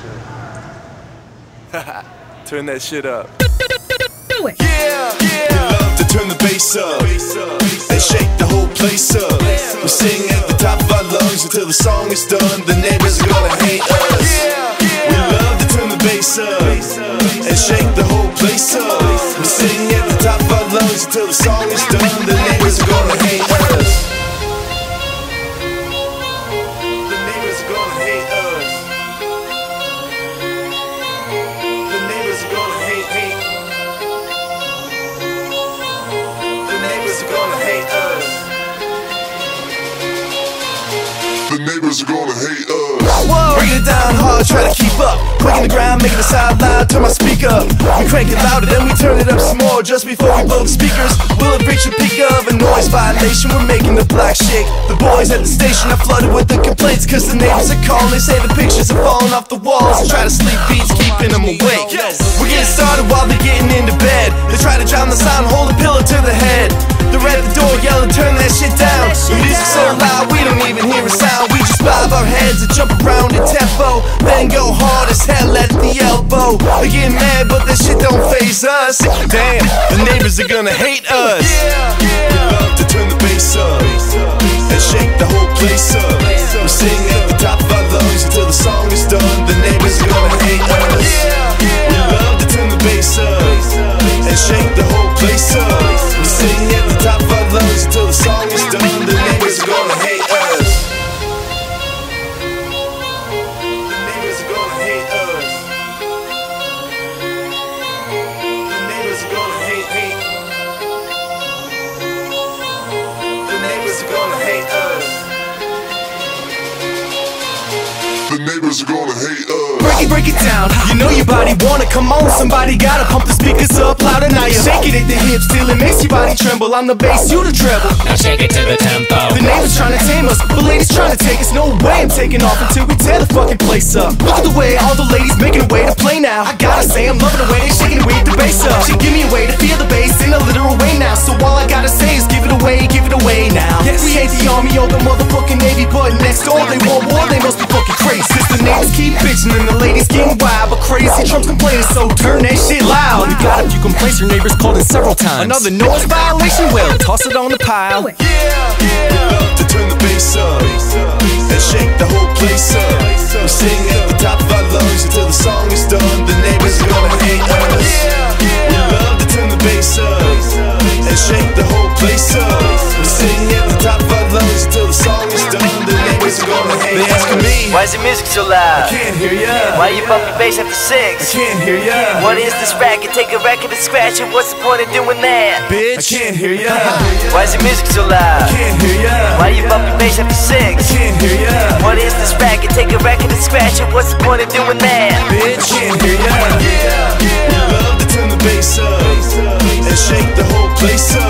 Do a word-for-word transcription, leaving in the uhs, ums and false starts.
shit. Turn that shit up. Do it. Yeah, yeah. We love to turn the bass up and shake the whole place up. We sing at the top of our lungs until the song is done. The neighbors are gonna hate us. We love to turn the bass up and shake the whole place up. We sing at the top of our lungs until the song is done. The neighbors are gonna hate us. Neighbors are gonna hate us. Bring it down hard, try to keep up. Breaking the ground, making the sound loud, turn my speaker up. We crank it louder, then we turn it up some more. Just before we blow the speakers, we'll have reached a peak of a noise violation. We're making the block shake. The boys at the station are flooded with the complaints, cause the neighbors are calling. They say the pictures are falling off the walls. Try to sleep beats, keeping them awake. We're getting started while they're getting into bed. They try to drown the sound, hold a pillow to the head. They're at the door yelling, turn that shit down. The music's so loud, we don't even hear a sound. We just bob our heads and jump around in tempo, then go hard as hell at the elbow. They get mad, but that shit don't faze us. Damn, the neighbors are gonna hate us. Yeah, yeah. We love to turn the bass up and shake the whole place up. We sing at the top of our lungs until the song is done. The neighbors are gonna hate us. Yeah, yeah. We love to turn the bass up and shake the whole place up. We sing at the top of our lungs until the song is done. The neighbors are gonna hate us. The neighbors are gonna hate us. The neighbors are gonna hate hate. The neighbors are gonna hate us. The neighbors are gonna hate us. Break it, break it down. You know your body wanna come on. Somebody gotta pump the speakers up louder. Now you're shaking at the hips till it makes your body tremble. I'm the bass, you the treble. Now shake it to the tempo. The neighbors trying to tame us, but ladies trying to take us. No way I'm taking off until we tear the fucking place up. Look at the way all the ladies making a way to play now. I gotta say I'm loving the way they shaking away the bass up. She give me a way to feel the bass in a literal way now. So all I gotta say is give it away, give it away now. Yes, we hate the army or the motherfucking navy, but next door they want war, they must be fucking crazy. Since the neighbors keep bitching and the ladies getting wild, but crazy Trump's complaining, so turn that shit loud. You got a few complaints, your neighbors called in several times. Another noise violation, well, toss it on the pile. Yeah, yeah. We love to turn the bass up and shake the whole place up. We sing at the top of our lungs until the song is done. The neighbors are gonna hate us. We love to turn the bass up and shake the whole place up. We sing at the top of our lungs until the song is done. The neighbors are gonna hate us. They asking me, why is the music so loud? I can't hear ya. Why you bumping bass after six? I can't hear ya. What is this racket? Take a record and scratch it. What's the point of doing that? Bitch, I can't hear ya. Why is the music so loud? I can't hear ya. Why you bumping bass after six? I can't hear ya. What is this racket? Take a record and scratch it. What's the point of doing that? Bitch, I can't hear ya. Yeah, yeah. We love to turn the bass up and shake the whole place up.